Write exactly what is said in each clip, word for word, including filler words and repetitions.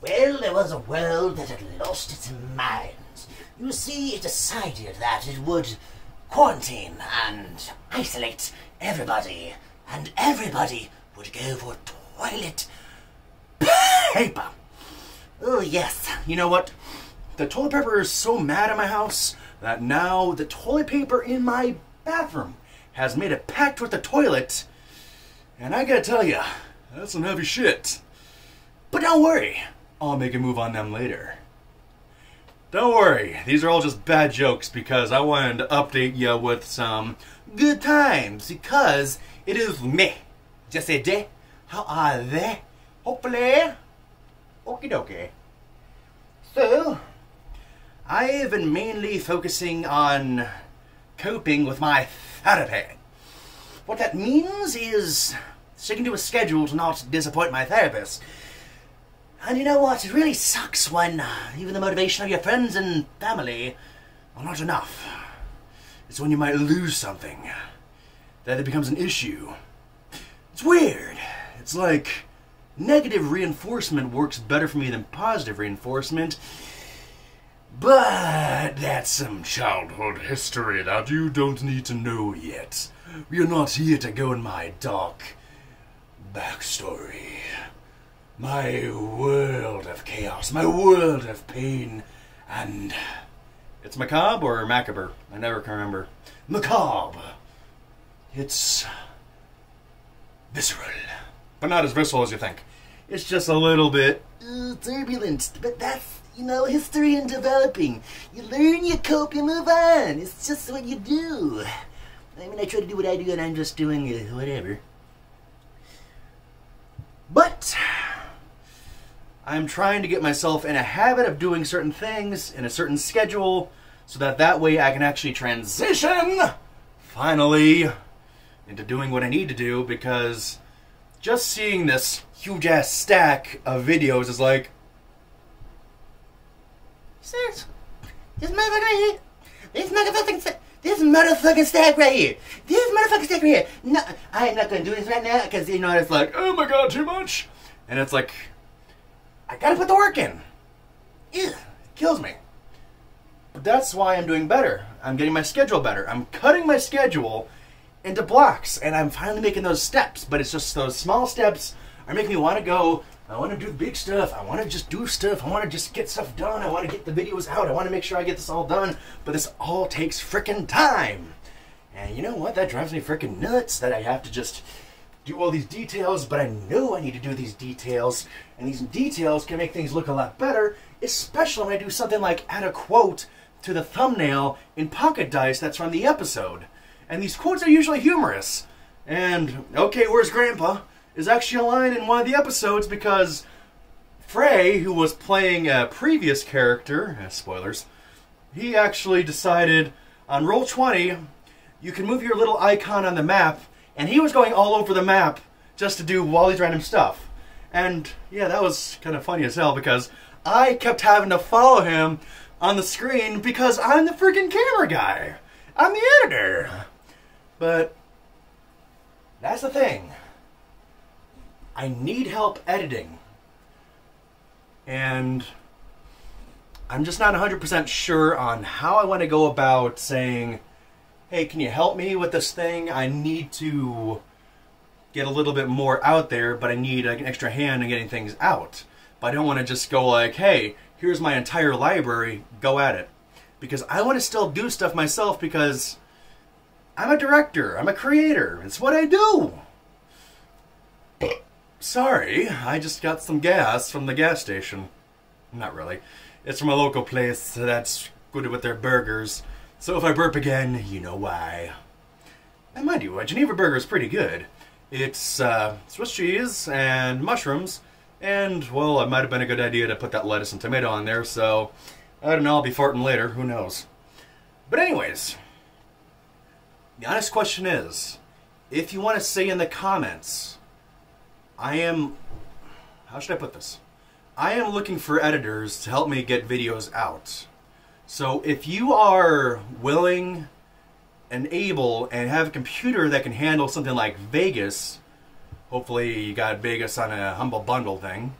Well, there was a world that had lost its minds. You see, it decided that it would quarantine and isolate everybody, and everybody would go for toilet paper. Oh yes, you know what? The toilet paper is so mad at my house that now the toilet paper in my bathroom has made a pact with the toilet, and I gotta tell you, that's some heavy shit. But don't worry, I'll make a move on them later. Don't worry, these are all just bad jokes because I wanted to update you with some good times because it is me, Jessy D. How are they? Hopefully, okie dokie. So, I've been mainly focusing on coping with my therapy. What that means is sticking to a schedule to not disappoint my therapist. And you know what? It really sucks when even the motivation of your friends and family are not enough. It's when you might lose something that it becomes an issue. It's weird. It's like negative reinforcement works better for me than positive reinforcement. But that's some childhood history that you don't need to know yet. You're not here to go in my dark backstory. My world of chaos, my world of pain, and... It's macabre or macabre? I never can remember. Macabre. It's... visceral. But not as visceral as you think. It's just a little bit... Uh, turbulent, but that's, you know, history and developing. You learn, you cope, you move on. It's just what you do. I mean, I try to do what I do and I'm just doing uh, whatever. But... I'm trying to get myself in a habit of doing certain things in a certain schedule so that that way I can actually transition, finally, into doing what I need to do, because just seeing this huge-ass stack of videos is like... This motherfucker right here. This motherfucking stack. This motherfucking stack right here. This motherfucking stack right here. No, I ain't not gonna do this right now because, you know, it's like, oh my god, too much. And it's like... I gotta put the work in. Ew, it kills me. But that's why I'm doing better. I'm getting my schedule better. I'm cutting my schedule into blocks, and I'm finally making those steps. But it's just those small steps are making me want to go. I want to do big stuff. I want to just do stuff. I want to just get stuff done. I want to get the videos out. I want to make sure I get this all done. But this all takes frickin' time. And you know what? That drives me frickin' nuts that I have to just... do all these details, but I know I need to do these details, and these details can make things look a lot better, especially when I do something like add a quote to the thumbnail in Pocket Dice that's from the episode. And these quotes are usually humorous. And, okay, where's Grandpa? Is actually a line in one of the episodes because Frey, who was playing a previous character, uh, spoilers, he actually decided on Roll twenty, you can move your little icon on the map. And he was going all over the map just to do Wally's random stuff. And yeah, that was kind of funny as hell because I kept having to follow him on the screen because I'm the freaking camera guy. I'm the editor. But that's the thing. I need help editing. And I'm just not one hundred percent sure on how I want to go about saying... hey, can you help me with this thing? I need to get a little bit more out there, but I need like, an extra hand in getting things out. But I don't want to just go like, hey, here's my entire library, go at it. Because I want to still do stuff myself because I'm a director, I'm a creator, it's what I do. Sorry, I just got some gas from the gas station. Not really. It's from a local place that's good with their burgers. So if I burp again, you know why. And mind you, a Geneva burger is pretty good. It's uh, Swiss cheese and mushrooms, and, well, it might have been a good idea to put that lettuce and tomato on there, so I don't know, I'll be farting later, who knows. But anyways, the honest question is, if you want to say in the comments, I am, how should I put this? I am looking for editors to help me get videos out. So if you are willing and able and have a computer that can handle something like Vegas, hopefully you got Vegas on a Humble Bundle thing,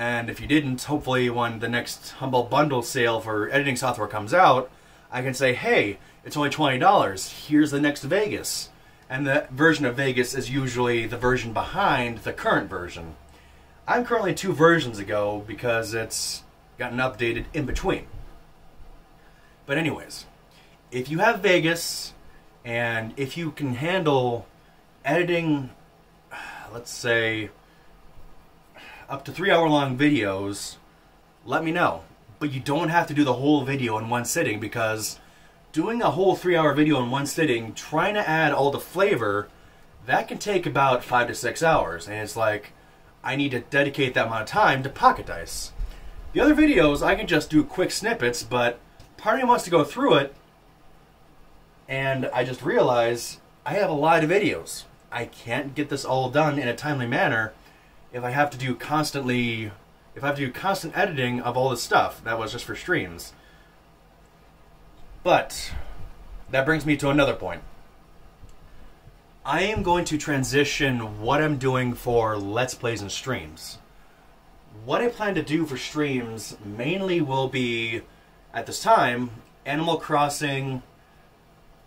And if you didn't, hopefully when the next Humble Bundle sale for editing software comes out, I can say, hey, it's only twenty dollars, here's the next Vegas. And that version of Vegas is usually the version behind the current version. I'm currently two versions ago because it's gotten updated in between. But anyways, if you have Vegas, and if you can handle editing, let's say, up to three hour long videos, let me know. But you don't have to do the whole video in one sitting, because doing a whole three hour video in one sitting, trying to add all the flavor, that can take about five to six hours. And it's like, I need to dedicate that amount of time to Pocket Dice. The other videos, I can just do quick snippets, but part of me wants to go through it, and I just realize I have a lot of videos. I can't get this all done in a timely manner if I have to do constantly, if I have to do constant editing of all this stuff that was just for streams. But that brings me to another point. I am going to transition what I'm doing for Let's Plays and streams. What I plan to do for streams mainly will be, at this time, Animal Crossing,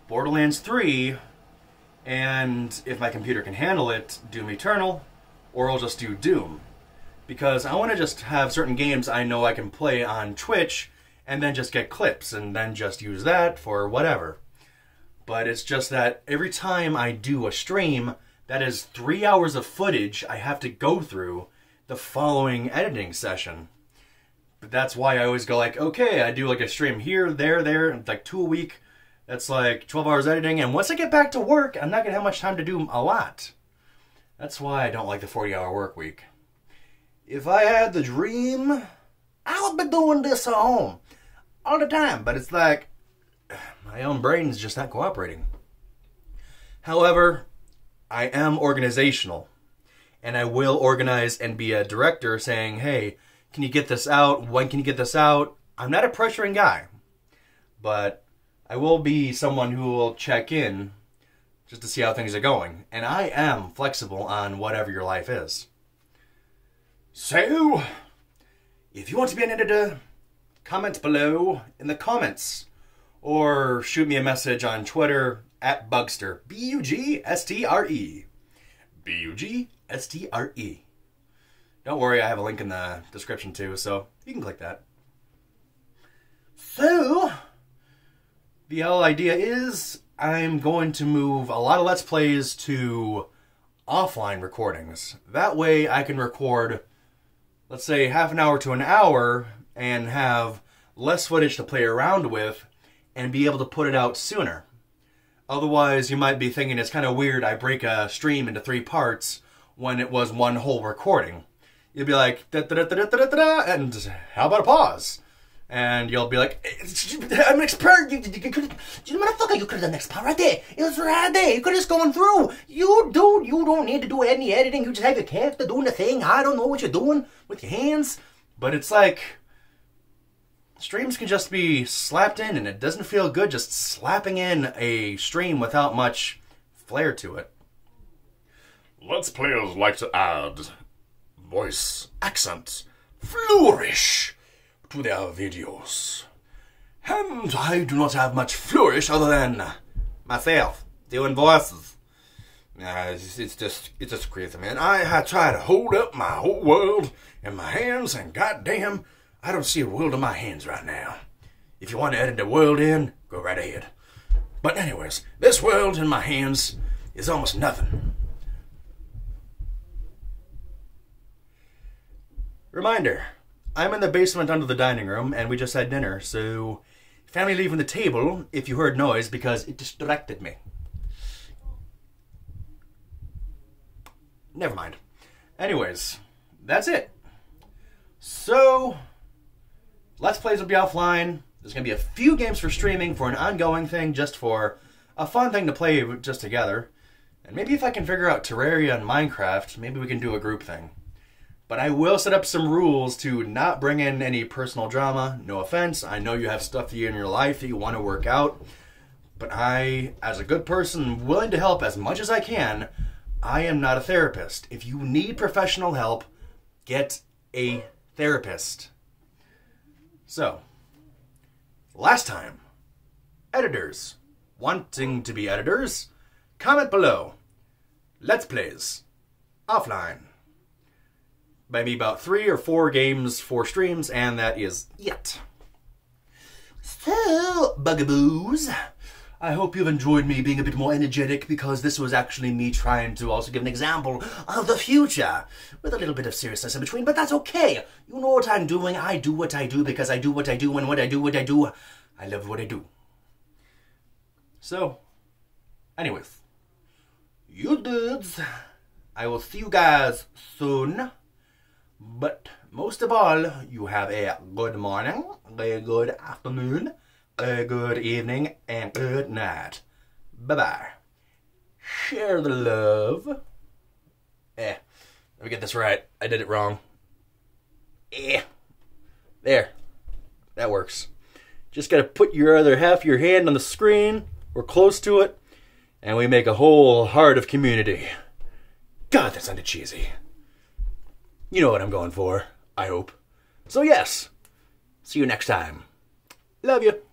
Borderlands three, and if my computer can handle it, Doom Eternal, or I'll just do Doom. Because I want to just have certain games I know I can play on Twitch, and then just get clips, and then just use that for whatever. But it's just that every time I do a stream, that is three hours of footage I have to go through the following editing session. But that's why I always go like, okay, I do like a stream here, there, there, and like two a week. That's like twelve hours editing, and once I get back to work, I'm not going to have much time to do a lot. That's why I don't like the forty hour work week. If I had the dream, I would be doing this at home all the time, but it's like, my own brain's just not cooperating. However, I am organizational, and I will organize and be a director saying, hey, can you get this out? When can you get this out? I'm not a pressuring guy, but I will be someone who will check in just to see how things are going. And I am flexible on whatever your life is. So, if you want to be an editor, comment below in the comments. Or shoot me a message on Twitter, at bugstre. B U G S T R E. B U G S T R E. Don't worry, I have a link in the description too, so you can click that. So, the whole idea is I'm going to move a lot of Let's Plays to offline recordings. That way I can record, let's say, half an hour to an hour and have less footage to play around with and be able to put it out sooner. Otherwise, you might be thinking it's kind of weird I break a stream into three parts when it was one whole recording. You'd be like, da da da da da da da, and how about a pause? And you'll be like, I'm an expert. You, you, you, you, you motherfucker, you could have done next part right there. It was right there. You could have just gone through. You, dude, you don't need to do any editing. You just have your character doing the thing. I don't know what you're doing with your hands. But it's like, streams can just be slapped in, and it doesn't feel good just slapping in a stream without much flair to it. Let's players like to add voice, accent, flourish to their videos. And I do not have much flourish other than myself doing voices. Uh, it's, it's just it's just crazy, man. I, I try to hold up my whole world in my hands, and goddamn, I don't see a world in my hands right now. If you want to edit the world in, go right ahead. But anyways, this world in my hands is almost nothing. Reminder. I'm in the basement under the dining room, and we just had dinner, so family leaving the table if you heard noise, because it distracted me. Never mind. Anyways, that's it. So, Let's Plays will be offline. There's going to be a few games for streaming for an ongoing thing, just for a fun thing to play just together. And maybe if I can figure out Terraria and Minecraft, maybe we can do a group thing. But I will set up some rules to not bring in any personal drama. No offense. I know you have stuff in your life that you want to work out. But I, as a good person, willing to help as much as I can, I am not a therapist. If you need professional help, get a therapist. So, last time, editors wanting to be editors, comment below. Let's plays offline. Maybe about three or four games, four streams, and that is it. So, bugaboos, I hope you've enjoyed me being a bit more energetic, because this was actually me trying to also give an example of the future with a little bit of seriousness in between, but that's okay. You know what I'm doing. I do what I do because I do what I do, and what I do, what I do, I love what I do. So, anyways, you dudes, I will see you guys soon. But most of all, you have a good morning, a good afternoon, a good evening, and good night. Bye-bye. Share the love. Eh. Let me get this right. I did it wrong. Eh. There. That works. Just gotta put your other half of your hand on the screen, or close to it, and we make a whole heart of community. God, that sounded cheesy. You know what I'm going for, I hope. So yes, see you next time. Love you.